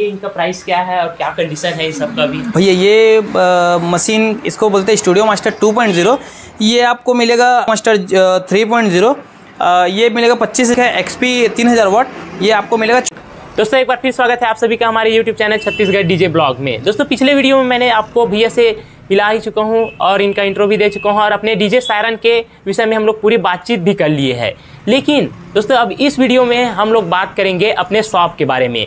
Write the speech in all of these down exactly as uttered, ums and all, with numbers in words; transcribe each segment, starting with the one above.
ये इनका प्राइस क्या है और क्या कंडीशन है इस सब का भी? भैया ये आ, मशीन इसको बोलते हैं studio master two point zero. ये आपको मिलेगा मास्टर थ्री पॉइंट ज़ीरो, ये मिलेगा पच्चीस का एक्सपी तीन हज़ार वाट, ये आपको मिलेगा। दोस्तों एक बार फिर स्वागत है आप सभी का हमारे YouTube channel Chhattisgarh DJ blog में। दोस्तों पिछले वीडियो में मैंने आपको भैया से मिला ही चुका हूँ और इनका इंट्रो भी दे चुका हूँ और अपने डीजे SayRun के विषय में हम लोग पूरी बातचीत भी कर लिए है। लेकिन दोस्तों अब इस वीडियो में हम लोग बात करेंगे अपने शॉप के बारे में,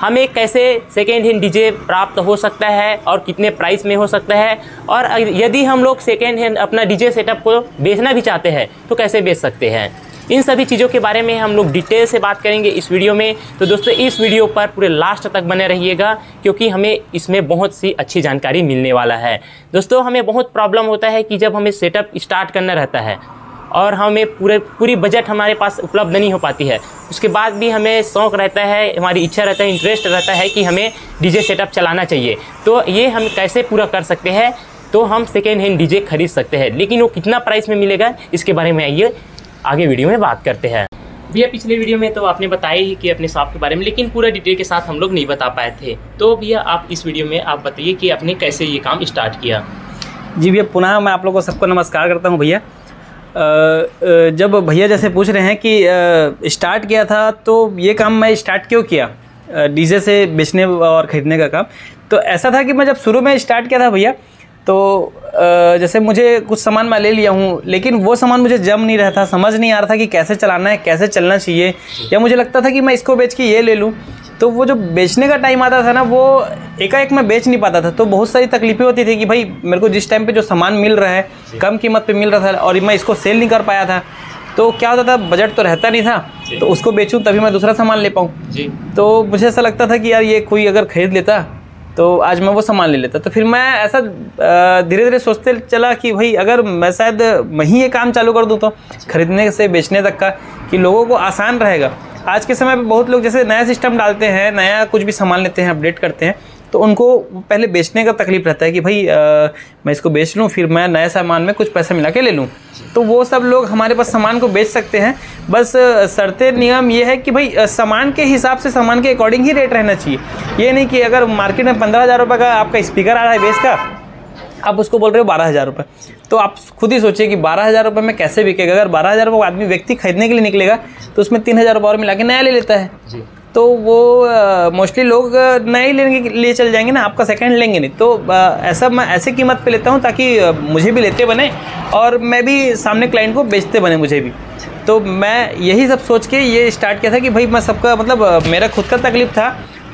हमें कैसे सेकेंड हैंड डीजे प्राप्त हो सकता है और कितने प्राइस में हो सकता है, और यदि हम लोग सेकेंड हैंड अपना डीजे सेटअप को बेचना भी चाहते हैं तो कैसे बेच सकते हैं, इन सभी चीज़ों के बारे में हम लोग डिटेल से बात करेंगे इस वीडियो में। तो दोस्तों इस वीडियो पर पूरे लास्ट तक बने रहिएगा क्योंकि हमें इसमें बहुत सी अच्छी जानकारी मिलने वाला है। दोस्तों हमें बहुत प्रॉब्लम होता है कि जब हमें सेटअप स्टार्ट करना रहता है और हमें पूरे पूरी बजट हमारे पास उपलब्ध नहीं हो पाती है, उसके बाद भी हमें शौक़ रहता है, हमारी इच्छा रहता है, इंटरेस्ट रहता है कि हमें डीजे सेटअप चलाना चाहिए। तो ये हम कैसे पूरा कर सकते हैं, तो हम सेकेंड हैंड डीजे खरीद सकते हैं, लेकिन वो कितना प्राइस में मिलेगा इसके बारे में ये आगे वीडियो में बात करते हैं। भैया पिछले वीडियो में तो आपने बताया ही कि अपने शॉप के बारे में, लेकिन पूरा डिटेल के साथ हम लोग नहीं बता पाए थे। तो भैया आप इस वीडियो में आप बताइए कि आपने कैसे ये काम स्टार्ट किया। जी भैया पुनः मैं आप लोगों को सबको नमस्कार करता हूँ। भैया जब भैया जैसे पूछ रहे हैं कि स्टार्ट किया था, तो ये काम मैं स्टार्ट क्यों किया डीजे से बेचने और ख़रीदने का काम, तो ऐसा था कि मैं जब शुरू में स्टार्ट किया था भैया, तो जैसे मुझे कुछ सामान मैं ले लिया हूँ, लेकिन वो सामान मुझे जम नहीं रहा था, समझ नहीं आ रहा था कि कैसे चलाना है, कैसे चलना चाहिए, या मुझे लगता था कि मैं इसको बेच के ये ले लूँ, तो वो जो बेचने का टाइम आता था ना वो एकाएक मैं बेच नहीं पाता था। तो बहुत सारी तकलीफ़ें होती थी कि भाई मेरे को जिस टाइम पे जो सामान मिल रहा है कम कीमत पर मिल रहा था और मैं इसको सेल नहीं कर पाया था, तो क्या होता था बजट तो रहता नहीं था, तो उसको बेचूँ तभी मैं दूसरा सामान ले पाऊँ। तो मुझे ऐसा लगता था कि यार ये कोई अगर ख़रीद लेता तो आज मैं वो सामान ले लेता। तो फिर मैं ऐसा धीरे धीरे सोचते चला कि भाई अगर मैं शायद मैं ही ये काम चालू कर दूं तो ख़रीदने से बेचने तक का, कि लोगों को आसान रहेगा। आज के समय पे बहुत लोग जैसे नया सिस्टम डालते हैं, नया कुछ भी सामान लेते हैं, अपडेट करते हैं, तो उनको पहले बेचने का तकलीफ रहता है कि भाई आ, मैं इसको बेच लूँ फिर मैं नए सामान में कुछ पैसा मिला के ले लूँ। तो वो सब लोग हमारे पास सामान को बेच सकते हैं, बस शर्ते नियम ये है कि भाई सामान के हिसाब से, सामान के अकॉर्डिंग ही रेट रहना चाहिए। ये नहीं कि अगर मार्केट में पंद्रह हज़ार रुपये का आपका स्पीकर आ रहा है बेस का, आप उसको बोल रहे हो बारह हज़ार रुपये, तो आप खुद ही सोचिए कि बारह हज़ार रुपये में कैसे बिकेगा। अगर बारह हज़ार रुपये आदमी व्यक्ति खरीदने के लिए निकलेगा तो उसमें तीन हज़ार रुपये और मिला के नया ले लेता है, तो वो मोस्टली लोग नया ही लेने के लिए चल जाएंगे ना, आपका सेकंड लेंगे नहीं। तो आ, ऐसा मैं ऐसे कीमत पे लेता हूँ ताकि आ, मुझे भी लेते बने और मैं भी सामने क्लाइंट को बेचते बने मुझे भी। तो मैं यही सब सोच के ये स्टार्ट किया था कि भाई मैं सबका मतलब मेरा खुद का तकलीफ था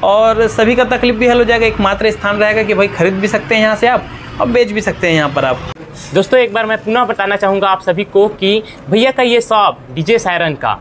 और सभी का तकलीफ भी हल हो जाएगा, एकमात्र स्थान रहेगा कि भाई ख़रीद भी सकते हैं यहाँ से आप और बेच भी सकते हैं यहाँ पर आप। दोस्तों एक बार मैं पुनः बताना चाहूँगा आप सभी को कि भैया का ये शॉप डीजे SayRun का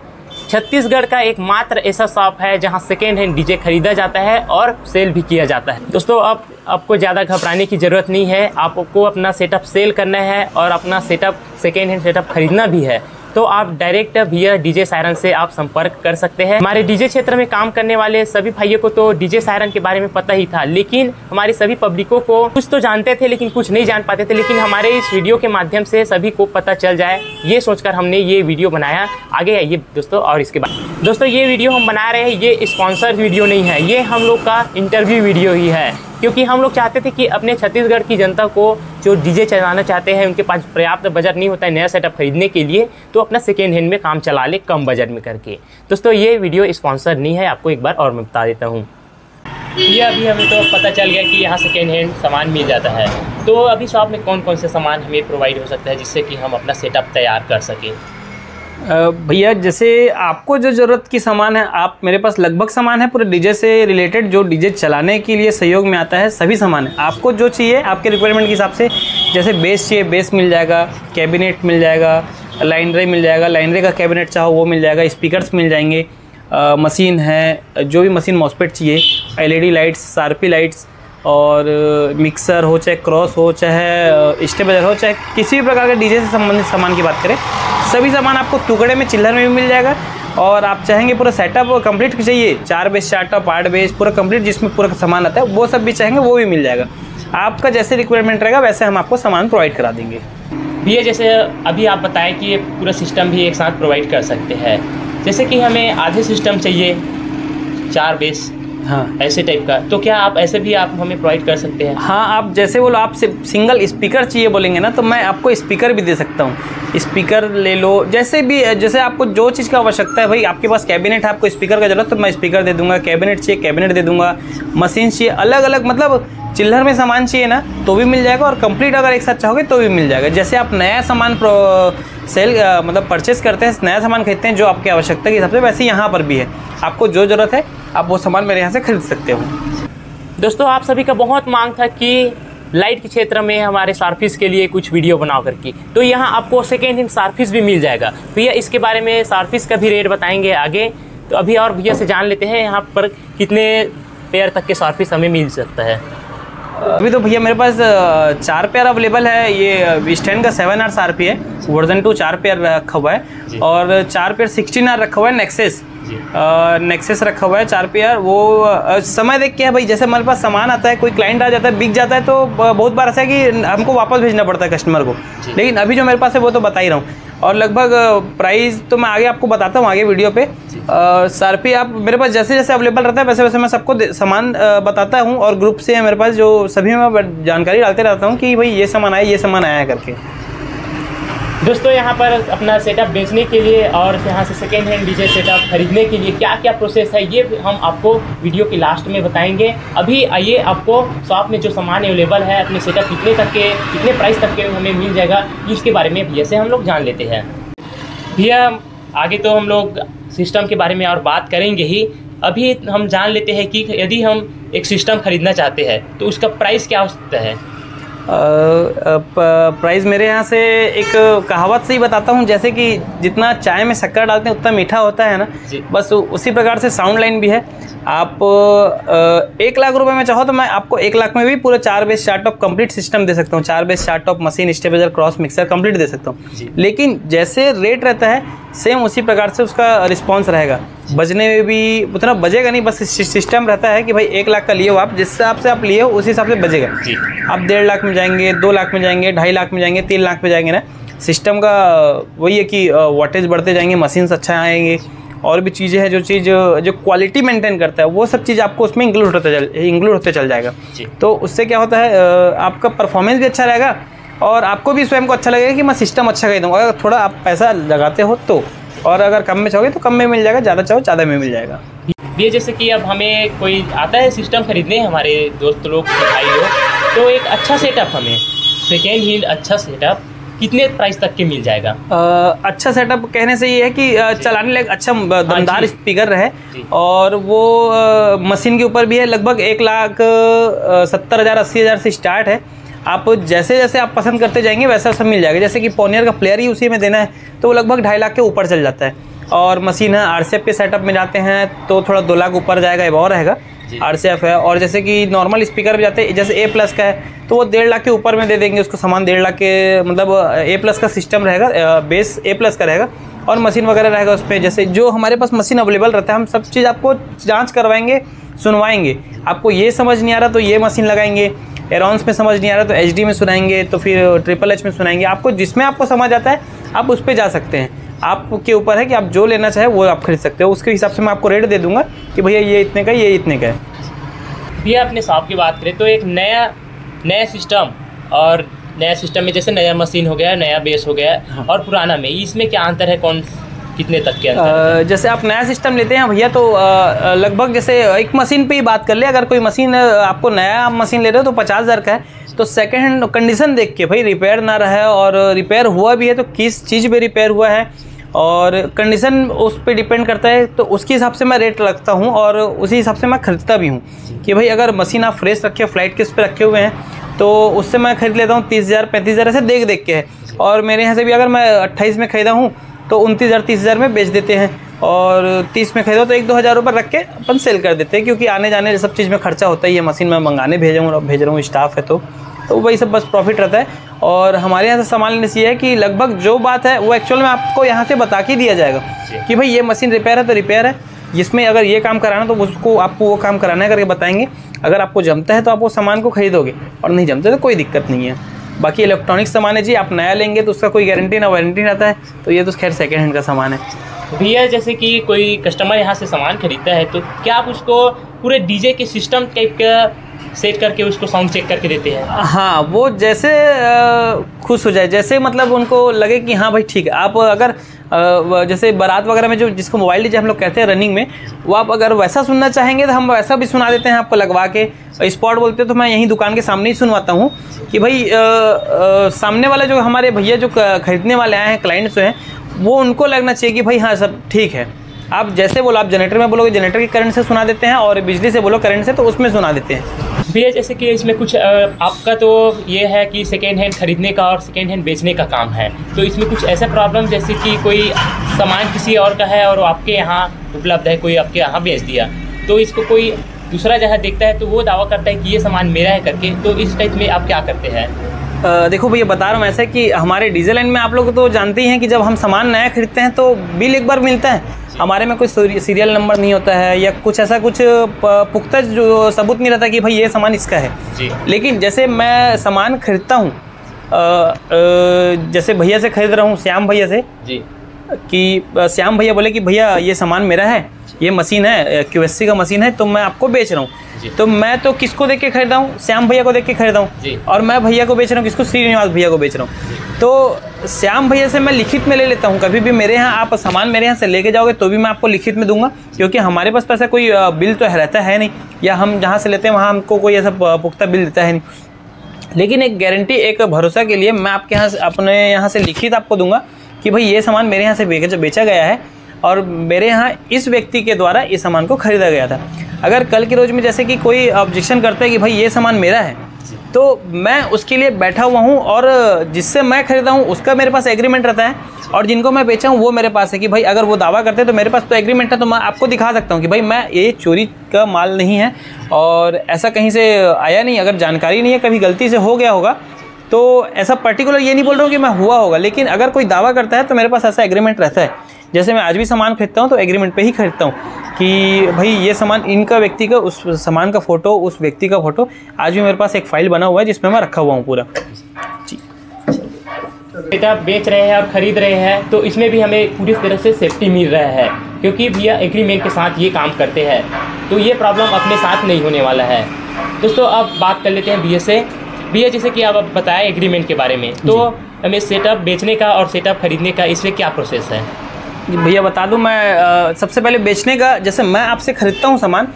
छत्तीसगढ़ का एकमात्र ऐसा शॉप है जहां सेकेंड हैंड डीजे खरीदा जाता है और सेल भी किया जाता है। दोस्तों अब आपको ज़्यादा घबराने की ज़रूरत नहीं है, आपको अपना सेटअप सेल करना है और अपना सेटअप सेकेंड हैंड सेटअप खरीदना भी है तो आप डायरेक्ट भैया डीजे SayRun से आप संपर्क कर सकते हैं। हमारे डीजे क्षेत्र में काम करने वाले सभी भाइयों को तो डीजे SayRun के बारे में पता ही था, लेकिन हमारे सभी पब्लिकों को कुछ तो जानते थे लेकिन कुछ नहीं जान पाते थे, लेकिन हमारे इस वीडियो के माध्यम से सभी को पता चल जाए ये सोचकर हमने ये वीडियो बनाया। आगे आइए दोस्तों। और इसके बाद दोस्तों ये वीडियो हम बना रहे हैं, ये स्पॉन्सर वीडियो नहीं है, ये हम लोग का इंटरव्यू वीडियो ही है, क्योंकि हम लोग चाहते थे कि अपने छत्तीसगढ़ की जनता को जो डीजे चलाना चाहते हैं उनके पास पर्याप्त बजट नहीं होता है नया सेटअप खरीदने के लिए, तो अपना सेकेंड हैंड में काम चला ले कम बजट में करके। दोस्तों ये वीडियो स्पॉन्सर नहीं है, आपको एक बार और मैं बता देता हूँ। ये अभी हमें तो पता चल गया कि यहाँ सेकेंड हैंड सामान मिल जाता है, तो अभी शॉप में कौन कौन से सामान हमें प्रोवाइड हो सकता है जिससे कि हम अपना सेटअप तैयार कर सकें? भैया जैसे आपको जो ज़रूरत की सामान है, आप मेरे पास लगभग सामान है पूरे डीजे से रिलेटेड, जो डीजे चलाने के लिए सहयोग में आता है सभी सामान है। आपको जो चाहिए आपके रिक्वायरमेंट के हिसाब से, जैसे बेस चाहिए बेस मिल जाएगा, कैबिनेट मिल जाएगा, लाइनरे मिल जाएगा, लाइनरे का कैबिनेट चाहो वो मिल जाएगा, स्पीकर्स मिल जाएंगे, आ, मशीन है जो भी मशीन मॉस्फेट चाहिए, L E D lights, sharpy lights, और मिक्सर हो चाहे क्रॉस हो चाहे स्टेबलाइजर हो चाहे किसी भी प्रकार के डीजे से संबंधित सामान की बात करें सभी सामान आपको टुकड़े में चिल्लर में भी मिल जाएगा। और आप चाहेंगे पूरा सेटअप कंप्लीट चाहिए, चार बेस सेटअप आठ बेस पूरा कंप्लीट जिसमें पूरा सामान आता है वो सब भी चाहेंगे वो भी मिल जाएगा। आपका जैसे रिक्वायरमेंट रहेगा वैसे हम आपको सामान प्रोवाइड करा देंगे। भैया जैसे अभी आप बताएं कि ये पूरा सिस्टम भी एक साथ प्रोवाइड कर सकते हैं, जैसे कि हमें आधे सिस्टम चाहिए चार बेस हाँ ऐसे टाइप का, तो क्या आप ऐसे भी आप हमें प्रोवाइड कर सकते हैं? हाँ, आप जैसे बोलो, आप सिंगल स्पीकर चाहिए बोलेंगे ना तो मैं आपको स्पीकर भी दे सकता हूँ, स्पीकर ले लो, जैसे भी जैसे आपको जो चीज़ का आवश्यकता है। भाई आपके पास कैबिनेट है, आपको स्पीकर का जरूरत तो मैं स्पीकर दे दूँगा, कैबिनेट चाहिए कैबिनेट दे दूँगा, मशीन चाहिए अलग अलग, मतलब चिल्लर में सामान चाहिए ना तो भी मिल जाएगा, और कंप्लीट अगर एक साथ चाहोगे तो भी मिल जाएगा। जैसे आप नया सामान सेल आ, मतलब परचेस करते हैं, नया सामान खरीदते हैं जो आपकी आवश्यकता के हिसाब से, वैसे यहाँ पर भी है, आपको जो ज़रूरत है आप वो सामान मेरे यहाँ से खरीद सकते हो। दोस्तों आप सभी का बहुत मांग था कि लाइट के क्षेत्र में हमारे सार्फिस के लिए कुछ वीडियो बनाओ करके, तो यहाँ आपको सेकेंड हैंड सार्फिस भी मिल जाएगा। भैया इसके बारे में सार्फिस का भी रेट बताएँगे आगे, तो अभी और भैया से जान लेते हैं यहाँ पर कितने पेयर तक के सार्फिस हमें मिल सकता है। अभी तो भैया मेरे पास चार पेयर अवेलेबल है, ये वेस्टर्न का सेवन आर सार्पी है वर्जन टू, चार पेयर रखा हुआ है, और चार पेयर सिक्सटीन आर रखा हुआ है, नेक्सेस नेक्सेस रखा हुआ है चार पेयर। वो आ, समय देख के है भाई, जैसे हमारे पास सामान आता है, कोई क्लाइंट आ जाता है बिक जाता है तो बहुत बार ऐसा है कि हमको वापस भेजना पड़ता है कस्टमर को, लेकिन अभी जो मेरे पास है वो तो बता ही रहा हूँ, और लगभग प्राइस तो मैं आगे आपको बताता हूँ आगे वीडियो पे। सार्पी आप मेरे पास जैसे जैसे अवेलेबल रहता है वैसे वैसे मैं सबको सामान बताता हूँ, और ग्रुप से मेरे पास जो सभी में जानकारी डालते रहता हूँ कि भाई ये सामान आया ये सामान आया करके। दोस्तों यहाँ पर अपना सेटअप बेचने के लिए और यहाँ से सेकेंड हैंड डीजे सेटअप खरीदने के लिए क्या क्या प्रोसेस है ये हम आपको वीडियो के लास्ट में बताएंगे। अभी आइए आपको शॉप में जो सामान अवेलेबल है, अपने सेटअप कितने तक के कितने प्राइस तक के हमें मिल जाएगा इसके बारे में भैया से हम लोग जान लेते हैं। भैया आगे तो हम लोग सिस्टम के बारे में और बात करेंगे ही, अभी हम जान लेते हैं कि यदि हम एक सिस्टम खरीदना चाहते हैं तो उसका प्राइस क्या हो सकता है। प्राइस मेरे यहाँ से एक कहावत से ही बताता हूँ, जैसे कि जितना चाय में शक्कर डालते हैं उतना मीठा होता है ना, बस उसी प्रकार से साउंड लाइन भी है। आप आ, एक लाख रुपए में चाहो तो मैं आपको एक लाख में भी पूरा चार बेस चार टॉप कंप्लीट सिस्टम दे सकता हूँ, चार बेस चार top machine stabiliser cross mixer complete दे सकता हूँ, लेकिन जैसे रेट रहता है सेम उसी प्रकार से उसका रिस्पॉन्स रहेगा, बजने में भी उतना बजेगा नहीं, बस सिस्टम रहता है कि भाई एक लाख का लिए हो आप, जिस हिसाब से आप लिए हो उसी हिसाब से बजेगा। आप डेढ़ लाख में जाएंगे, दो लाख में जाएंगे, ढाई लाख में जाएंगे, तीन लाख में जाएंगे ना, सिस्टम का वही है कि वाटेज बढ़ते जाएंगे, मशीन्स अच्छा आएंगे, और भी चीज़ें हैं जो चीज़ जो क्वालिटी मेंटेन करता है वो सब चीज़ आपको उसमें इंक्लूड होते इंक्लूड होते चल जाएगा। तो उससे क्या होता है आपका परफॉर्मेंस भी अच्छा रहेगा और आपको भी स्वयं को अच्छा लगेगा कि मैं सिस्टम अच्छा खरीदूँगा, अगर थोड़ा आप पैसा लगाते हो तो, और अगर कम में चाहोगे तो कम में मिल जाएगा, ज़्यादा चाहो ज़्यादा में मिल जाएगा। ये जैसे कि अब हमें कोई आता है सिस्टम खरीदने, हमारे दोस्त लोग भाई लोग, तो एक अच्छा सेटअप हमें सेकेंड हैंड अच्छा सेटअप कितने प्राइस तक के मिल जाएगा? आ, अच्छा सेटअप कहने से ये है कि चलाने लायक अच्छा दमदार स्पीकर रहे, और वो मशीन के ऊपर भी है, लगभग एक लाख सत्तर हज़ार अस्सी हज़ार से स्टार्ट है। आप जैसे जैसे आप पसंद करते जाएंगे वैसा सब मिल जाएगा, जैसे कि पोनियर का प्लेयर ही उसी में देना है तो वो लगभग ढाई लाख के ऊपर चल जाता है, और मशीन है आरसीएफ के सेटअप में जाते हैं तो थोड़ा दो लाख ऊपर जाएगा, एबव रहेगा आरसीएफ है। और जैसे कि नॉर्मल स्पीकर भी जाते हैं जैसे ए प्लस का है तो वो डेढ़ लाख के ऊपर में दे देंगे उसको सामान, डेढ़ लाख के मतलब ए प्लस का सिस्टम रहेगा, बेस ए प्लस का रहेगा और मशीन वगैरह रहेगा उस पर। जैसे जो हमारे पास मशीन अवेलेबल रहता है हम सब चीज़ आपको जाँच करवाएंगे सुनवाएंगे, आपको ये समझ नहीं आ रहा तो ये मशीन लगाएंगे, एराउंस में समझ नहीं आ रहा तो एचडी में सुनाएंगे, तो फिर ट्रिपल एच में सुनाएंगे, आपको जिसमें आपको समझ आता है आप उस पर जा सकते हैं, आपके ऊपर है कि आप जो लेना चाहे वो आप खरीद सकते हो। उसके हिसाब से मैं आपको रेट दे दूंगा कि भैया ये इतने का ये इतने का है। भैया अपने शॉप की बात करें तो एक नया नया सिस्टम और नया सिस्टम में जैसे नया मशीन हो गया, नया बेस हो गया, हाँ। और पुराना में इसमें क्या अंतर है, कौन कितने तक के अंतर है? जैसे आप नया सिस्टम लेते हैं भैया तो लगभग जैसे एक मशीन पे ही बात कर ले, अगर कोई मशीन आपको नया मशीन ले रहे हो तो पचास हज़ार का है, तो सेकेंड हैंड कंडीशन देख के भाई रिपेयर ना रहे और रिपेयर हुआ भी है तो किस चीज़ पे रिपेयर हुआ है और कंडीशन उस पर डिपेंड करता है, तो उसके हिसाब से मैं रेट रखता हूँ और उसी हिसाब से मैं ख़रीदता भी हूँ कि भाई अगर मशीन आप फ्रेश रखे फ्लाइट किस पे रखे हुए हैं तो उससे मैं ख़रीद लेता हूँ तीस हज़ार पैंतीस हज़ार ऐसे देख देख के है, और मेरे यहाँ से भी अगर मैं अट्ठाईस में ख़रीदा हूँ तो उनतीस हज़ार तीस हज़ार में बेच देते हैं, और तीस में खरीदो तो एक दो हज़ार रुपये रख के अपन सेल कर देते हैं, क्योंकि आने जाने सब चीज़ में खर्चा होता ही है, मशीन में मंगाने भेजूँ भेज रहा हूँ स्टाफ है तो तो वही सब बस प्रॉफिट रहता है। और हमारे यहाँ से सामान लेने से ये है कि लगभग जो बात है वो एक्चुअल में आपको यहाँ से बता के दिया जाएगा कि भाई ये मशीन रिपेयर है तो रिपेयर है, जिसमें अगर ये काम कराना तो उसको आपको वो काम कराना है करके बताएंगे, अगर आपको जमता है तो आप वो सामान को खरीदोगे और नहीं जमते तो कोई दिक्कत नहीं है। बाकी इलेक्ट्रॉनिक सामान है जी, आप नया लेंगे तो उसका कोई गारंटी ना वारंटी रहता है, तो ये तो खैर सेकेंड हैंड का सामान है। भैया जैसे कि कोई कस्टमर यहाँ से सामान खरीदता है तो क्या आप उसको पूरे डीजे के सिस्टम टाइप का सेट करके उसको साउंड चेक करके देते हैं? हाँ, वो जैसे खुश हो जाए, जैसे मतलब उनको लगे कि हाँ भाई ठीक है। आप अगर जैसे बारात वगैरह में जो जिसको मोबाइल डीजे हम लोग कहते हैं रनिंग में, वो आप अगर वैसा सुनना चाहेंगे तो हम वैसा भी सुना देते हैं आपको लगवा के। स्पॉट बोलते हैं तो मैं यहीं दुकान के सामने ही सुनवाता हूँ कि भाई आ, आ, सामने वाला जो हमारे भैया जो खरीदने वाले आए हैं क्लाइंट्स जो हैं वो उनको लगना चाहिए कि भाई हाँ सब ठीक है। आप जैसे बोलो, आप जनरेटर में बोलोगे जनरेटर के करंट से सुना देते हैं, और बिजली से बोलो करंट से तो उसमें सुना देते हैं। भैया जैसे कि इसमें कुछ आपका तो ये है कि सेकेंड हैंड खरीदने का और सेकेंड हैंड बेचने का काम है, तो इसमें कुछ ऐसा प्रॉब्लम जैसे कि कोई सामान किसी और का है और आपके यहाँ उपलब्ध है, कोई आपके यहाँ बेच दिया तो इसको कोई दूसरा जगह देखता है तो वो दावा करता है कि ये सामान मेरा है करके, तो इस टाइप में आप क्या करते हैं? आ, देखो भैया बता रहा हूँ ऐसा कि हमारे डीजे लाइन में आप लोग तो जानते ही हैं कि जब हम सामान नया खरीदते हैं तो बिल एक बार मिलता है, हमारे में कोई सीरियल नंबर नहीं होता है या कुछ ऐसा कुछ पुख्ता जो सबूत नहीं रहता कि भाई ये सामान इसका है जी। लेकिन जैसे मैं सामान खरीदता हूँ, जैसे भैया से खरीद रहा हूँ श्याम भैया से जी, कि श्याम भैया बोले कि भैया ये सामान मेरा है, ये मशीन है क्यूएससी का मशीन है तो मैं आपको बेच रहा हूँ, तो मैं तो किसको देख के खरीदा हूँ? श्याम भैया को देख के खरीदा हूँ, और मैं भैया को बेच रहा हूँ किसको? श्रीनिवास भैया को बेच रहा हूँ। तो श्याम भैया से मैं लिखित में ले लेता हूँ, कभी भी मेरे यहाँ आप सामान मेरे यहाँ से लेके जाओगे तो भी मैं आपको लिखित में दूंगा, क्योंकि हमारे पास तो ऐसा कोई बिल तो रहता है नहीं, या हम जहाँ से लेते हैं वहाँ हमको कोई ऐसा पुख्ता बिल देता है नहीं। लेकिन एक गारंटी, एक भरोसा के लिए मैं आपके यहाँ अपने यहाँ से लिखित आपको दूंगा कि भाई ये सामान मेरे यहाँ से बेचा गया है और मेरे यहाँ इस व्यक्ति के द्वारा इस सामान को खरीदा गया था। अगर कल के रोज़ में जैसे कि कोई ऑब्जेक्शन करता है कि भाई ये सामान मेरा है, तो मैं उसके लिए बैठा हुआ हूँ, और जिससे मैं खरीदा हूँ उसका मेरे पास एग्रीमेंट रहता है, और जिनको मैं बेचा हूँ वो मेरे पास है कि भाई अगर वो दावा करते हैं तो मेरे पास तो एग्रीमेंट है, तो मैं आपको दिखा सकता हूँ कि भाई मैं ये चोरी का माल नहीं है और ऐसा कहीं से आया नहीं। अगर जानकारी नहीं है, कभी गलती से हो गया होगा, तो ऐसा पर्टिकुलर ये नहीं बोल रहा हूँ कि मैं हुआ होगा, लेकिन अगर कोई दावा करता है तो मेरे पास ऐसा एग्रीमेंट रहता है। जैसे मैं आज भी सामान खरीदता हूँ तो एग्रीमेंट पे ही खरीदता हूँ कि भाई ये सामान इनका व्यक्ति का, उस सामान का फ़ोटो, उस व्यक्ति का फ़ोटो। आज भी मेरे पास एक फ़ाइल बना हुआ है जिसमें मैं रखा हुआ हूँ पूरा। जी बेटा, बेच रहे हैं और ख़रीद रहे हैं तो इसमें भी हमें पूरी तरह से सेफ्टी मिल रहा है, क्योंकि भैया एग्रीमेंट के साथ ये काम करते हैं, तो ये प्रॉब्लम अपने साथ नहीं होने वाला है। दोस्तों अब बात कर लेते हैं भैया से। भैया जैसे कि आप बताए एग्रीमेंट के बारे में, तो हमें सेटअप बेचने का और सेटअप खरीदने का इसमें क्या प्रोसेस है? भैया बता दूं, मैं आ, सबसे पहले बेचने का, जैसे मैं आपसे ख़रीदता हूं सामान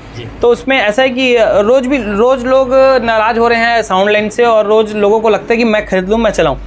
तो उसमें ऐसा है कि रोज़ भी रोज़ लोग नाराज़ हो रहे हैं साउंड लाइन से, और रोज़ लोगों को लगता है कि मैं खरीद लूँ मैं चलाऊँ।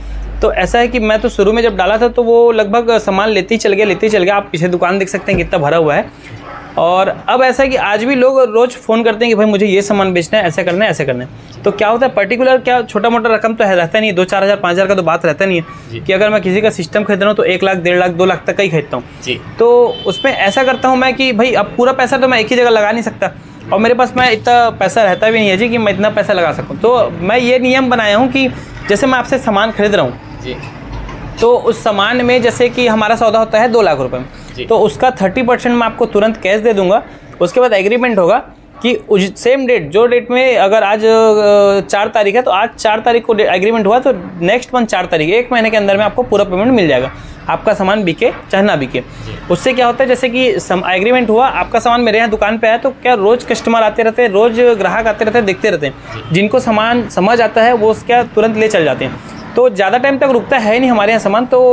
तो ऐसा है कि मैं तो शुरू में जब डाला था तो वो लगभग सामान लेते ही चल गया लेते ही चल गया। आप पीछे दुकान देख सकते हैं कितना भरा हुआ है। और अब ऐसा है कि आज भी लोग रोज़ फ़ोन करते हैं कि भाई मुझे ये सामान बेचना है, ऐसा करना है ऐसा करना है। तो क्या होता है पर्टिकुलर, क्या छोटा मोटा रकम तो है रहता नहीं है, दो चार हज़ार पाँच हज़ार का तो बात रहता नहीं है कि अगर मैं किसी का सिस्टम खरीद रहा हूँ तो एक लाख डेढ़ लाख दो लाख तक का ही खरीदता हूँ। तो उसमें ऐसा करता हूँ मैं कि भाई अब पूरा पैसा तो मैं एक ही जगह लगा नहीं सकता, और मेरे पास मैं इतना पैसा रहता भी नहीं है जी कि मैं इतना पैसा लगा सकूँ। तो मैं ये नियम बनाया हूँ कि जैसे मैं आपसे सामान खरीद रहा हूँ तो उस सामान में जैसे कि हमारा सौदा होता है दो लाख रुपए में, तो उसका थर्टी परसेंट मैं आपको तुरंत कैश दे दूंगा। उसके बाद एग्रीमेंट होगा कि उस सेम डेट, जो डेट में अगर आज चार तारीख है तो आज चार तारीख को एग्रीमेंट हुआ तो नेक्स्ट मंथ चार तारीख एक महीने के अंदर में आपको पूरा पेमेंट मिल जाएगा, आपका सामान बिके चाहे ना बिके। उससे क्या होता है जैसे कि एग्रीमेंट हुआ, आपका सामान मेरे यहाँ दुकान पे आया तो क्या रोज़ कस्टमर आते रहते हैं, रोज़ ग्राहक आते रहते हैं, देखते रहते हैं। जिनको सामान समझ आता है वो क्या तुरंत ले चल जाते हैं, तो ज़्यादा टाइम तक रुकता है नहीं हमारे यहाँ सामान। तो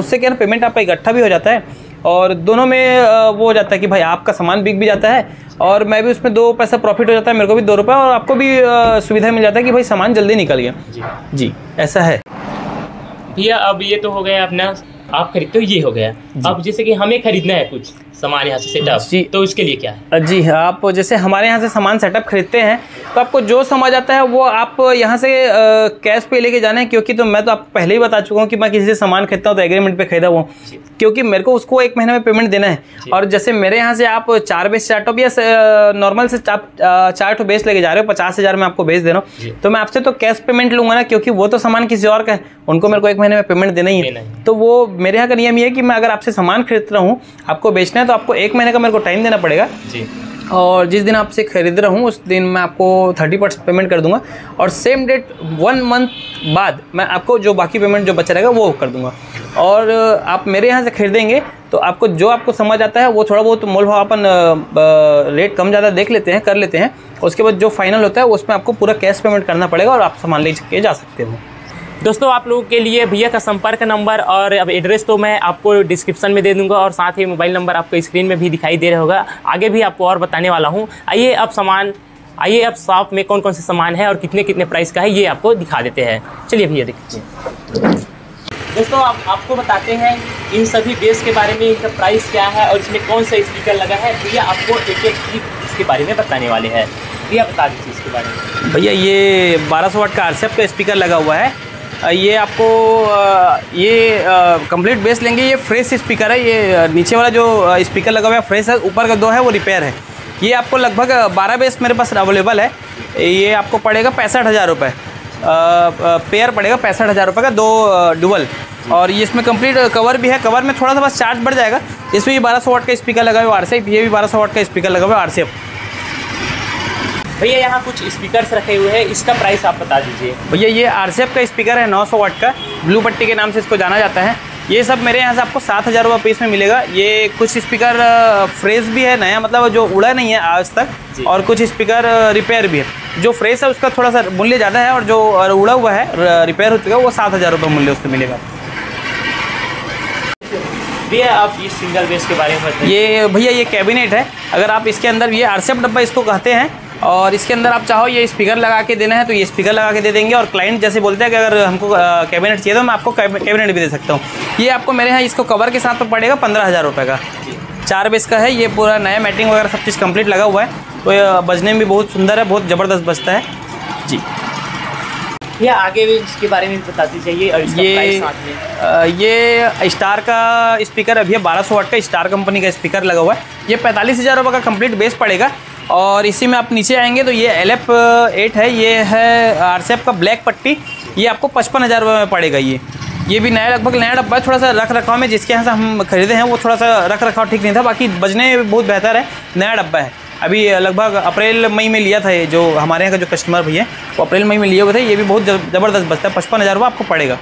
उससे क्या पेमेंट आपका इकट्ठा भी हो जाता है और दोनों में वो हो जाता है कि भाई आपका सामान बिक भी जाता है और मैं भी उसमें दो पैसा प्रॉफिट हो जाता है, मेरे को भी दो रुपये और आपको भी सुविधा मिल जाता है कि भाई सामान जल्दी निकल गया। जी, जी ऐसा है भैया। अब ये तो हो गया अपना, आप खरीदते हो ये हो गया। अब जैसे कि हमें खरीदना है कुछ सामान यहाँ से सेटअप जी, तो उसके लिए क्या है? जी हाँ, आप जैसे हमारे यहाँ से सामान सेटअप खरीदते हैं तो आपको जो समझ आता है वो आप यहाँ से कैश पे लेके जाना है, क्योंकि तो मैं तो आपको पहले ही बता चुका हूँ कि मैं किसी से सामान खरीदता हूँ तो एग्रीमेंट पे खरीदा हुआ हूँ, क्योंकि मेरे को उसको एक महीने में पेमेंट देना है। और जैसे मेरे यहाँ से आप चार बेस चार्टअप या नॉर्मल से चार टू बेस लेके जा रहे हो, पचास हज़ार में आपको बेच दे रहा हूँ, तो मैं आपसे तो कैश पेमेंट लूँगा ना, क्योंकि वो तो सामान किसी और का है, उनको मेरे को एक महीने में पेमेंट देना ही है। तो वो मेरे यहाँ का नियम ये है कि मैं अगर आपसे सामान खरीद रहा हूँ, आपको बेचना है तो आपको एक महीने का मेरे को टाइम देना पड़ेगा जी। और जिस दिन आपसे ख़रीद रहा हूँ उस दिन मैं आपको थर्टी परसेंट पेमेंट कर दूंगा और सेम डेट वन मंथ बाद मैं आपको जो बाकी पेमेंट जो बचा रहेगा वो कर दूंगा। और आप मेरे यहाँ से खरीदेंगे तो आपको जो आपको समझ आता है वो थोड़ा बहुत मोल भाव अपन रेट कम ज़्यादा देख लेते हैं, कर लेते हैं। उसके बाद जो फाइनल होता है उसमें आपको पूरा कैश पेमेंट करना पड़ेगा और आप सामान लेके जा सकते हो। दोस्तों आप लोगों के लिए भैया का संपर्क नंबर और अब एड्रेस तो मैं आपको डिस्क्रिप्शन में दे दूंगा और साथ ही मोबाइल नंबर आपको स्क्रीन में भी दिखाई दे रहा होगा, आगे भी आपको और बताने वाला हूं। आइए अब सामान आइए अब शॉप में कौन कौन से सामान है और कितने कितने प्राइस का है ये आपको दिखा देते हैं। चलिए भैया देखिए दोस्तों आप, आपको बताते हैं इन सभी बेस के बारे में, इनका प्राइस क्या है और इसमें कौन सा स्पीकर लगा है। भैया आपको एक एक चीज़ इसके बारे में बताने वाले हैं। भैया बता दीजिए इसके बारे में। भैया ये बारह सौ वाट का आरसीएफ का स्पीकर लगा हुआ है। ये आपको ये कंप्लीट बेस लेंगे, ये फ्रेश स्पीकर है। ये नीचे वाला जो स्पीकर लगा हुआ है फ्रेश है, ऊपर का दो है वो रिपेयर है। ये आपको लगभग बारह बेस मेरे पास अवेलेबल है। ये आपको पड़ेगा पैंसठ हज़ार रुपये पेयर पड़ेगा, पैंसठ हज़ार रुपये का दो डुबल। और ये इसमें कंप्लीट कवर भी है, कवर में थोड़ा सा बस चार्ज बढ़ जाएगा। इसमें ये बारह सौ वाट का स्पीकर लगा हुआ है आरसीएफ, ये भी बारह सौ वाट का स्पीकर लगा हुआ है आरसीएफ। भैया यहाँ कुछ स्पीकर्स रखे हुए हैं, इसका प्राइस आप बता दीजिए। भैया ये आरसीएफ का स्पीकर है नौ सौ वाट का, ब्लू पट्टी के नाम से इसको जाना जाता है। ये सब मेरे यहाँ से आपको सात हज़ार रुपये पीस में मिलेगा। ये कुछ स्पीकर फ्रेश भी है, नया मतलब जो उड़ा नहीं है आज तक, और कुछ स्पीकर रिपेयर भी है। जो फ्रेश है उसका थोड़ा सा मूल्य ज़्यादा है और जो उड़ा हुआ है रिपेयर हो चुका है वो सात हज़ार रुपये मूल्य उसको मिलेगा। भैया आप ये सिंगल बेस के बारे में बताइए। ये भैया ये कैबिनेट है, अगर आप इसके अंदर ये आरसीएफ डब्बा इसको कहते हैं और इसके अंदर आप चाहो ये स्पीकर लगा के देना है तो ये स्पीकर लगा के दे देंगे। और क्लाइंट जैसे बोलते हैं कि अगर हमको कैबिनेट चाहिए तो मैं आपको कैबिनेट भी दे सकता हूँ। ये आपको मेरे यहाँ इसको कवर के साथ पड़ेगा पंद्रह हज़ार रुपये का, चार बेस का है। ये पूरा नया मैटिंग वगैरह सब चीज़ कंप्लीट लगा हुआ है, तो बजने में भी बहुत सुंदर है, बहुत ज़बरदस्त बजता है जी। ये आगे भी इसके बारे में बताती चाहिए और इसका प्राइस साथ में। ये स्टार का स्पीकर अभी बारह सौ वाट का स्टार कंपनी का स्पीकर लगा हुआ है। ये पैंतालीस हज़ार रुपये का कंप्लीट बेस पड़ेगा। और इसी में आप नीचे आएंगे तो ये एल एफ एट है, ये है आरसीएफ का ब्लैक पट्टी, ये आपको पचपन हज़ार रुपये में पड़ेगा। ये ये भी नया लगभग नया डब्बा है, थोड़ा सा रख रखाव में जिसके यहाँ से हम खरीदे हैं वो थोड़ा सा रख रखाव ठीक नहीं था, बाकी बजने बहुत बेहतर है, नया डब्बा है। अभी लगभग अप्रैल मई में लिया था ये, जो हमारे यहाँ का जो कस्टमर भैया वो अप्रैल मई में लिए हुए थे। ये भी बहुत ज़बरदस्त बजता है, पचपन हज़ार रुपये आपको पड़ेगा।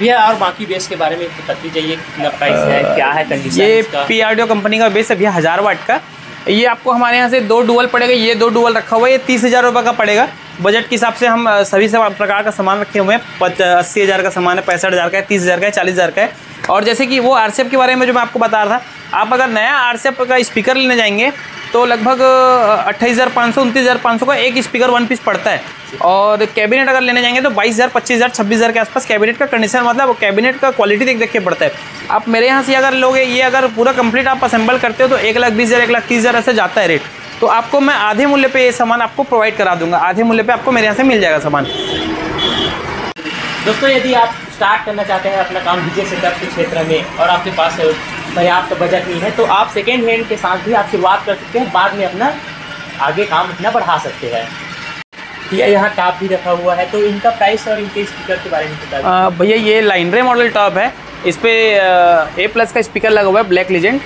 भैया और बाकी बेस के बारे में बताती जाइए, कितना प्राइस है, क्या है कंडीशन। ये P R D O company का बेस है भैया हज़ार वाट का। ये आपको हमारे यहाँ से दो डुअल पड़ेगा, ये दो डुअल रखा हुआ है, ये तीस हज़ार रुपये का पड़ेगा। बजट के हिसाब से हम सभी सब प्रकार का सामान रखे हुए हैं, अस्सी हज़ार का सामान है, पैंसठ हज़ार का है, तीस हज़ार का है, चालीस हज़ार का है। और जैसे कि वो आरसीएफ के बारे में जो मैं आपको बता रहा था, आप अगर नया आरसीएफ का स्पीकर लेने जाएंगे तो लगभग अट्ठाईस हज़ार पाँच सौ उनतीस हज़ार पाँच सौ का एक स्पीकर वन पीस पड़ता है। और कैबिनेट अगर लेने जाएंगे तो बाईस हज़ार पच्चीस हज़ार छब्बीस हज़ार के आसपास कैबिनेट का कंडीशन, मतलब कैबिनेट का क्वालिटी देख देख के पड़ता है। आप मेरे यहाँ से अगर लोगे ये अगर पूरा कंप्लीट आप असेंबल करते हो तो एक लाख बीस हज़ार एक लाख तीस हज़ार ऐसे जाता है रेट। तो आपको मैं आधे मूल्य पे ये सामान आपको प्रोवाइड करा दूंगा, आधे मूल्य पे आपको मेरे यहाँ से मिल जाएगा सामान। दोस्तों यदि आप स्टार्ट करना चाहते हैं अपना काम डीजे सेटअप के क्षेत्र में और आपके पास पर्याप्त बजट नहीं है तो आप सेकेंड हैंड के साथ भी आप शुरुआत कर सकते हैं, बाद में अपना आगे काम अपना बढ़ा सकते हैं। भैया यहाँ टॉप भी रखा हुआ है, तो इनका प्राइस और इनके स्पीकर के बारे में बता। भैया ये लाइनरे मॉडल टॉप है, इस पर ए प्लस का स्पीकर लगा हुआ है ब्लैक लीजेंड।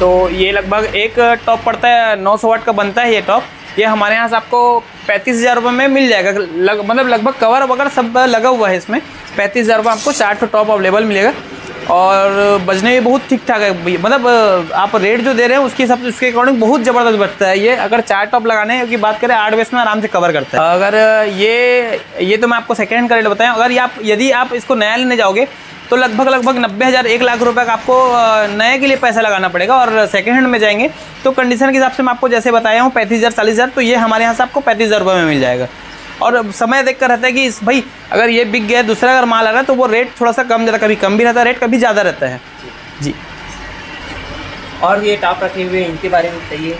तो ये लगभग एक टॉप पड़ता है नौ सौ वाट का बनता है ये टॉप। ये हमारे यहाँ से आपको पैंतीस हज़ार रुपये में मिल जाएगा, लग मतलब लगभग कवर वगैरह सब लगा हुआ है इसमें। पैंतीस हज़ार रुपये आपको चार टॉप तो अवेलेबल मिलेगा और बजने भी बहुत ठीक ठाक है, मतलब आप रेट जो दे रहे हैं उसके हिसाब से उसके अकॉर्डिंग बहुत ज़बरदस्त बजता है। ये अगर चार टॉप लगाने की बात करें आठ बेस में आराम से कवर करता है। अगर ये ये तो मैं आपको सेकेंड का रेट बताया, अगर ये आप यदि आप इसको नया लेने जाओगे तो लगभग लगभग नब्बे हज़ार एक लाख रुपए का आपको नए के लिए पैसा लगाना पड़ेगा। और सेकेंड हैंड में जाएंगे तो कंडीशन के हिसाब से मैं आपको जैसे बताया हूँ पैंतीस हज़ार चालीस हज़ार, तो ये हमारे यहाँ से आपको पैंतीस हज़ार रुपये में मिल जाएगा। और समय देखकर रहता है कि इस भाई अगर ये बिक गया दूसरा अगर माल आ रहा है तो वो रेट थोड़ा सा कम ज़्यादा, कभी कम भी रहता है रेट, कभी ज़्यादा रहता है जी। और ये टॉप रखे हुए हैं इनके बारे में बताइए।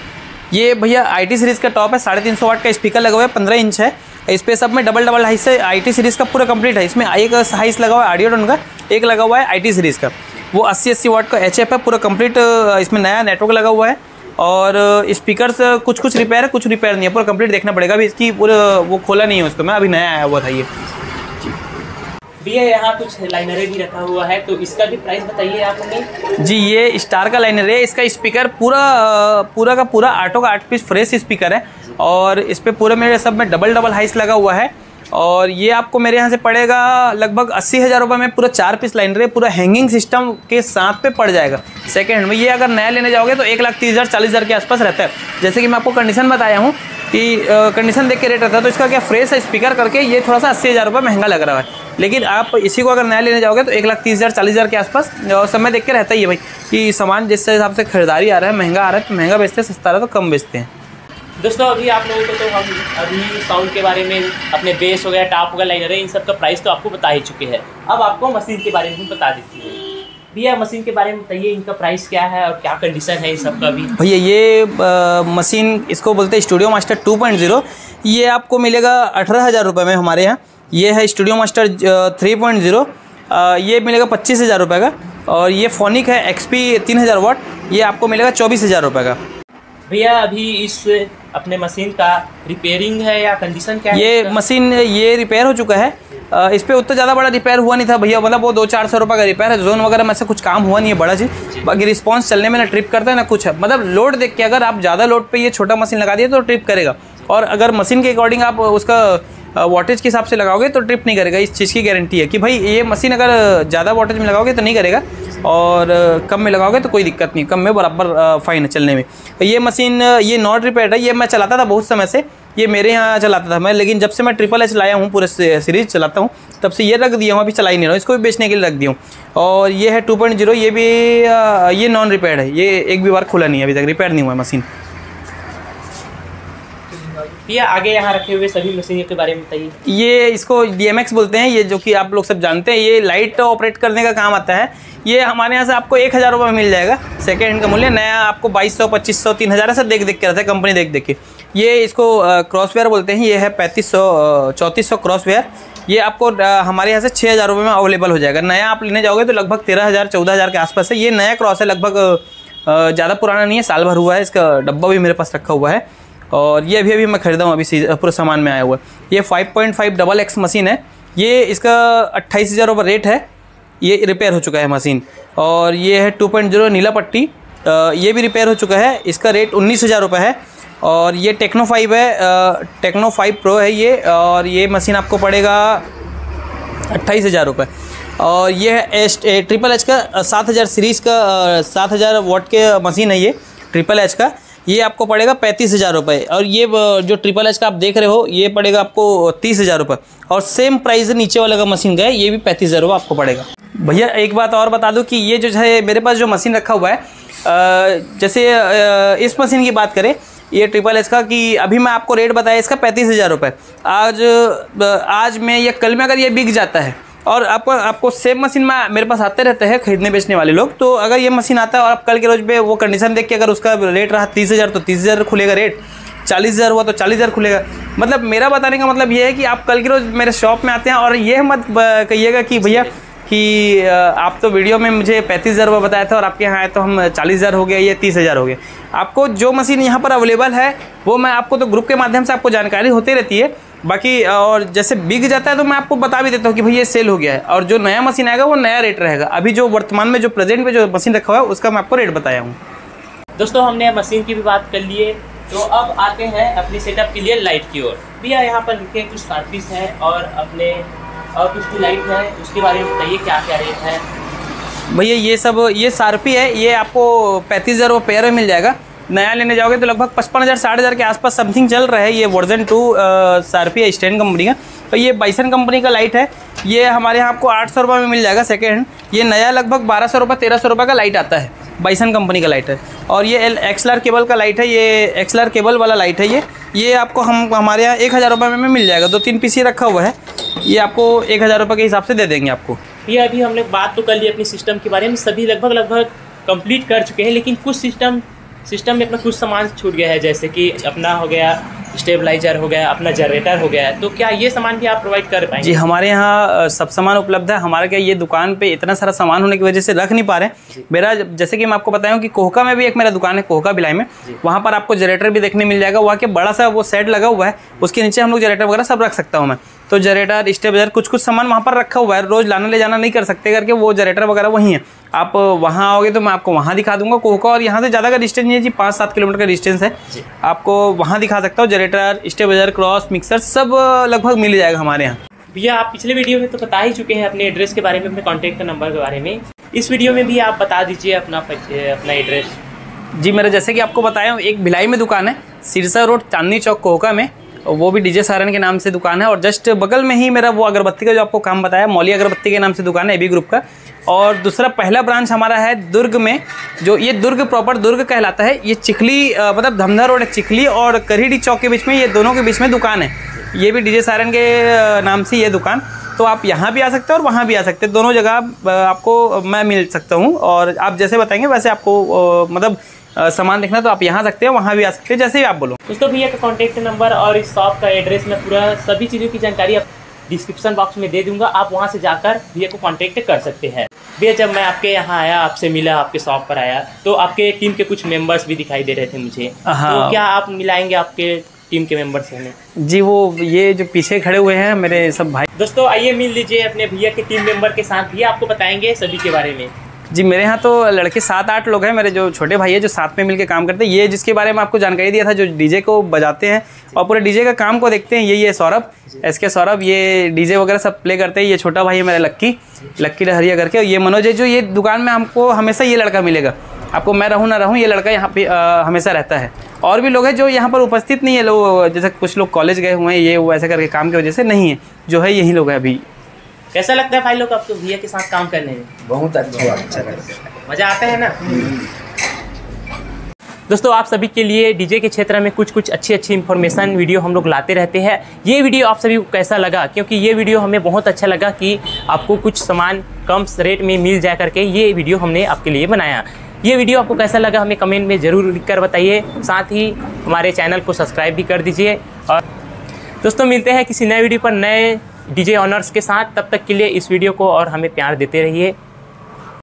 ये भैया आई टी सीरीज़ का टॉप है, साढ़े तीन सौ वाट का स्पीकर लगा हुआ है, पंद्रह इंच है। इस पे सब में डबल डबल हाइस है, आई टी सीरीज़ का पूरा कंप्लीट है। इसमें एक हाइस लगा हुआ है ऑडियो टोन का, एक लगा हुआ है आई टी सीरीज़ का, वो अस्सी अस्सी वाट का एच एफ है पूरा कंप्लीट। इसमें नया नेटवर्क लगा हुआ है और स्पीकर्स कुछ कुछ रिपेयर है, कुछ रिपेयर नहीं है, पूरा कंप्लीट देखना पड़ेगा। अभी इसकी पूरा वो खोला नहीं है उसको, मैं अभी नया आया हुआ था ये। भैया यहाँ कुछ लाइनरे भी रखा हुआ है, तो इसका भी प्राइस बताइए आप हमें। जी ये स्टार का लाइनर है, इसका स्पीकर पूरा पूरा का पूरा आठों का आठ पीस फ्रेश स्पीकर है और इस पर पूरे मेरे सब में डबल डबल हाइस लगा हुआ है और ये आपको मेरे यहाँ से पड़ेगा लगभग अस्सी हज़ार रुपये में। पूरा चार पीस लाइनर पूरा हैंगिंग सिस्टम के साथ पे पड़ जाएगा सेकेंड में। ये अगर नया लेने जाओगे तो एक लाख तीस हज़ार चालीस हज़ार के आसपास रहता है। जैसे कि मैं आपको कंडीशन बताया हूँ कि कंडीशन देख के रेट रहता है, तो इसका क्या फ्रेश स्पीकर करके ये थोड़ा सा अस्सी हज़ार रुपये महंगा लग रहा है, लेकिन आप इसी को अगर नया लेने जाओगे तो एक लाख तीस हज़ार चालीस हज़ार के आसपास। और समय देख के रहता ही है भाई कि सामान जिस हिसाब से खरीदारी आ रहा है, महंगा आ रहा है तो महंगा बेचते हैं, सस्ता आ रहा है तो कम बेचते हैं। दोस्तों अभी आप लोगों को तो हम अभी साउंड के बारे में, अपने बेस हो गया, टॉप हो गया, लाइनर है, इन सब का प्राइस तो आपको बता ही चुके हैं। अब आपको मशीन के बारे में भी बता देती है। भैया मशीन के बारे में बताइए, इनका प्राइस क्या है और क्या कंडीशन है इन सब का भी। भैया ये आ, मशीन इसको बोलते हैं studio master two point zero. ये आपको मिलेगा अठारह हज़ार रुपये में हमारे यहाँ। ये है studio master three point zero, ये मिलेगा पच्चीस हज़ार रुपये का। और ये फोनिक है एक्सपी तीन हज़ार वाट, ये आपको मिलेगा चौबीस हज़ार रुपये का। भैया अभी इस अपने मशीन का रिपेयरिंग है या कंडीशन क्या है? ये मशीन ये रिपेयर हो चुका है, इस पर उतना ज़्यादा बड़ा रिपेयर हुआ नहीं था भैया, मतलब वो दो चार सौ रुपये का रिपेयर है, जोन वगैरह में से कुछ काम हुआ नहीं है बड़ा चीज़। बाकी रिस्पांस चलने में ना ट्रिप करता है ना कुछ है, मतलब लोड देख के अगर आप ज़्यादा लोड पर ये छोटा मशीन लगा दिए तो ट्रिप करेगा, और अगर मशीन के अकॉर्डिंग आप उसका वॉटेज के हिसाब से लगाओगे तो ट्रिप नहीं करेगा। इस चीज़ की गारंटी है कि भाई ये मशीन अगर ज़्यादा वॉटेज में लगाओगे तो नहीं करेगा और कम में लगाओगे तो कोई दिक्कत नहीं, कम में बराबर फाइन है चलने में। ये मशीन ये नॉट रिपेयर्ड है, ये मैं चलाता था बहुत समय से, ये मेरे यहाँ चलाता था मैं, लेकिन जब से मैं ट्रिपल एच लाया हूँ पूरे सीरीज चलाता हूँ तब से ये रख दिया हूँ, अभी चला ही नहीं रहा हूँ, इसको भी बेचने के लिए रख दिया हूँ। और ये है टू पॉइंट ज़ीरो, ये भी ये नॉन रिपेयर्ड है, ये एक भी बार खुला नहीं है अभी तक, रिपेयर नहीं हुआ है मशीन। ये आगे यहाँ रखे हुए सभी मशीनों के बारे में बताइए। ये इसको डीएमएक्स बोलते हैं, ये जो कि आप लोग सब जानते हैं, ये लाइट ऑपरेट करने का काम आता है। ये हमारे यहाँ से आपको एक हज़ार रुपये में मिल जाएगा सेकेंड हैंड का मूल्य, नया आपको बाईस सौ पच्चीस सौ तीन हज़ार ऐसा देख देख के रहता है, कंपनी देख देख के। ये इसको क्रॉसवेयर बोलते हैं, ये है पैंतीस सौ चौंतीस सौ क्रॉसवेयर, ये आपको हमारे यहाँ से छः हज़ार रुपये में अवेलेबल हो जाएगा। नया आप लेने जाओगे तो लगभग तेरह हज़ार चौदह हज़ार के आसपास है। ये नया क्रॉस है, लगभग ज़्यादा पुराना नहीं है, साल भर हुआ है, इसका डब्बा भी मेरे पास रखा हुआ है और ये अभी अभी मैं खरीदा हूँ, अभी पूरा सामान में आया हुआ है। ये five point five double X machine है, ये इसका अट्ठाईस हज़ार रुपये रेट है, ये रिपेयर हो चुका है मशीन। और ये है टू पॉइंट ज़ीरो नीला पट्टी, ये भी रिपेयर हो चुका है, इसका रेट उन्नीस हज़ार रुपये है। और ये टेक्नो फाइव है, टेक्नो फाइव प्रो है ये, और ये मशीन आपको पड़ेगा अट्ठाईस हज़ार रुपये। और ये है एस ट्रिपल एच का सात हज़ार सीरीज़ का सात हज़ार वाट के मशीन है ये ट्रिपल एच का, ये आपको पड़ेगा पैंतीस हज़ार रुपये। और ये जो ट्रिपल एच का आप देख रहे हो ये पड़ेगा आपको तीस हज़ार रुपये, और सेम प्राइस नीचे वाला का मशीन का है, ये भी पैंतीस हज़ार रुपये आपको पड़ेगा। भैया एक बात और बता दूं कि ये जो है मेरे पास जो मशीन रखा हुआ है, जैसे इस मशीन की बात करें ये ट्रिपल एच का, कि अभी मैं आपको रेट बताया इसका पैंतीस हज़ार रुपये, आज आज में या कल में अगर ये बिक जाता है और आपको आपको सेम मशीन में मेरे पास आते रहते हैं खरीदने बेचने वाले लोग, तो अगर ये मशीन आता है और आप कल के रोज़ पे वो कंडीशन देख के अगर उसका रेट रहा तीस हज़ार तो तीस हज़ार खुलेगा रेट, चालीस हज़ार हुआ तो चालीस हज़ार खुलेगा। मतलब मेरा बताने का मतलब ये है कि आप कल के रोज़ मेरे शॉप में आते हैं और ये मत कहिएगा कि भैया कि आप तो वीडियो में मुझे पैंतीस हज़ार रुपये बताया था और आपके यहाँ आए तो हम चालीस हज़ार हो गया या तीस हज़ार हो गया। आपको जो मशीन यहाँ पर अवेलेबल है वो मैं आपको तो ग्रुप के माध्यम से आपको जानकारी होती रहती है, बाकी और जैसे बिक जाता है तो मैं आपको बता भी देता हूँ कि भाई ये सेल हो गया है, और जो नया मशीन आएगा वो नया रेट रहेगा। अभी जो वर्तमान में जो प्रेजेंट में जो मशीन रखा हुआ है उसका मैं आपको रेट बताया हूँ। दोस्तों हमने मशीन की भी बात कर ली है, तो अब आते हैं अपनी सेटअप के लिए लाइट की ओर। भैया यहाँ पर लिखे कुछ सार्फीस हैं और अपने और कुछ लाइट है, उसके बारे में बताइए क्या क्या रेट है। भैया ये सब ये सार्पी है, ये आपको पैंतीस हज़ार वो पेयर में मिल जाएगा, नया लेने जाओगे तो लगभग पचपन हज़ार साठ हज़ार के आसपास समथिंग चल रहा है। ये वर्जन टू सार्पी है, स्टैंड कंपनी का, तो ये बाइसन कंपनी का लाइट है, ये हमारे यहाँ आपको आठ सौ रुपये में मिल जाएगा सेकेंड। ये नया लगभग बारह सौ रुपये तेरह सौ रुपये का लाइट आता है, बाइसन कंपनी का लाइट है। और ये एल एक्सल आर केबल का लाइट है, ये एक्सल आर केबल वाला लाइट है, ये ये आपको हम हमारे यहाँ एक हज़ार रुपये में मिल जाएगा। दो तीन पीस ये रखा हुआ है, ये आपको एक हज़ार रुपये के हिसाब से दे देंगे आपको। ये अभी हमने बात तो कर ली अपनी सिस्टम के बारे में, सभी लगभग लगभग कंप्लीट कर चुके हैं, लेकिन कुछ सिस्टम सिस्टम में अपना कुछ सामान छूट गया है, जैसे कि अपना हो गया स्टेबलाइजर हो गया, अपना जनरेटर हो गया, तो क्या ये सामान भी आप प्रोवाइड कर पाएंगे? जी, हमारे यहाँ सब सामान उपलब्ध है। हमारे क्या ये दुकान पे इतना सारा सामान होने की वजह से रख नहीं पा रहे। मेरा जैसे कि मैं आपको बताया हूँ कि कोहका में भी एक मेरा दुकान है, कोहका बिलाई में, वहाँ पर आपको जनरेटर भी देखने मिल जाएगा। वहाँ के बड़ा सा वो सेट लगा हुआ है, उसके नीचे हम लोग जनरेटर वगैरह सब रख सकता हूँ मैं। तो जनरेटर, स्टेबलाइजर, कुछ कुछ सामान वहाँ पर रखा हुआ है, रोज़ लाना ले जाना नहीं कर सकते करके वो जनरेटर वगैरह वहीं है। आप वहाँ आओगे तो मैं आपको वहाँ दिखा दूंगा। कोहका और यहाँ से ज़्यादा का डिस्टेंस नहीं है जी, पाँच सात किलोमीटर का डिस्टेंस है। आपको वहाँ दिखा सकता हूँ, जनरेटर, स्टेबलाइजर, क्रॉस, मिक्सर सब लगभग मिल जाएगा हमारे यहाँ। भैया आप पिछले वीडियो में तो बता ही चुके हैं अपने एड्रेस के बारे में, अपने कॉन्टैक्ट नंबर के बारे में, इस वीडियो में भी आप बता दीजिए अपना अपना एड्रेस। जी, मेरा जैसे कि आपको बताया एक भिलाई में दुकान है, सिरसा रोड चांदनी चौक कोहका में, वो भी डीजे SayRun के नाम से दुकान है। और जस्ट बगल में ही मेरा वो अगरबत्ती का जो आपको काम बताया, मौली अगरबत्ती के नाम से दुकान है, एबी ग्रुप का। और दूसरा पहला ब्रांच हमारा है दुर्ग में, जो ये दुर्ग प्रॉपर दुर्ग कहलाता है। ये चिखली मतलब धमधा रोड है, चिखली और करेडी चौक के बीच में, ये दोनों के बीच में दुकान है। ये भी डीजे SayRun के नाम से ये दुकान, तो आप यहाँ भी आ सकते हो और वहाँ भी आ सकते हैं, दोनों जगह आपको मैं मिल सकता हूँ। और आप जैसे बताएंगे वैसे आपको मतलब सामान देखना, तो आप यहाँ सकते हो, वहाँ भी आ सकते हो, जैसे ही आप बोलो। दोस्तों भैया का कॉन्टैक्ट नंबर और इस शॉप का एड्रेस में पूरा सभी चीज़ों की जानकारी आप डिस्क्रिप्शन बॉक्स में दे दूंगा, आप वहाँ से जाकर भैया को कॉन्टैक्ट कर सकते हैं। भैया जब मैं आपके यहाँ आया, आपसे मिला, आपके शॉप पर आया, तो आपके टीम के कुछ मेम्बर्स भी दिखाई दे रहे थे मुझे, तो क्या आप मिलाएंगे आपके टीम के मेंबर्स हैं? जी, वो ये जो पीछे खड़े हुए हैं मेरे सब भाई। दोस्तों आइए मिल लीजिए अपने भैया के टीम मेंबर के साथ, भैया आपको बताएंगे सभी के बारे में। जी, मेरे यहाँ तो लड़के सात आठ लोग हैं, मेरे जो छोटे भाई है जो साथ में मिलके काम करते हैं। ये जिसके बारे में आपको जानकारी दिया था, जो डीजे को बजाते हैं और पूरे डीजे का काम को देखते हैं, ये ये सौरभ, एस के सौरभ, ये डीजे वगैरह सब प्ले करते हैं। ये छोटा भाई है मेरा लक्की, लक्की लहरिया करके। और ये मनोज है, जो ये दुकान में हमको हमेशा ये लड़का मिलेगा, आपको मैं रहूँ ना रहूँ ये लड़का यहाँ पे आ, हमेशा रहता है। और भी लोग हैं जो यहाँ पर उपस्थित नहीं है, लोग जैसे कुछ लोग कॉलेज गए हुए हैं, ये वो ऐसे करके काम की वजह से नहीं है, जो है यही लोग हैं अभी। कैसा लगता है भाई लोग आपको भैया के साथ काम करने में? बहुत अच्छा, अच्छा मज़ा आता है ना। दोस्तों आप सभी के लिए डीजे के क्षेत्र में कुछ कुछ अच्छी अच्छी इन्फॉर्मेशन वीडियो हम लोग लाते रहते हैं। ये वीडियो आप सभी को कैसा लगा? क्योंकि ये वीडियो हमें बहुत अच्छा लगा कि आपको कुछ सामान कम रेट में मिल जा करके ये वीडियो हमने आपके लिए बनाया। ये वीडियो आपको कैसा लगा हमें कमेंट में ज़रूर लिखकर बताइए, साथ ही हमारे चैनल को सब्सक्राइब भी कर दीजिए। और दोस्तों मिलते हैं किसी नए वीडियो पर नए डीजे ऑनर्स के साथ, तब तक के लिए इस वीडियो को और हमें प्यार देते रहिए।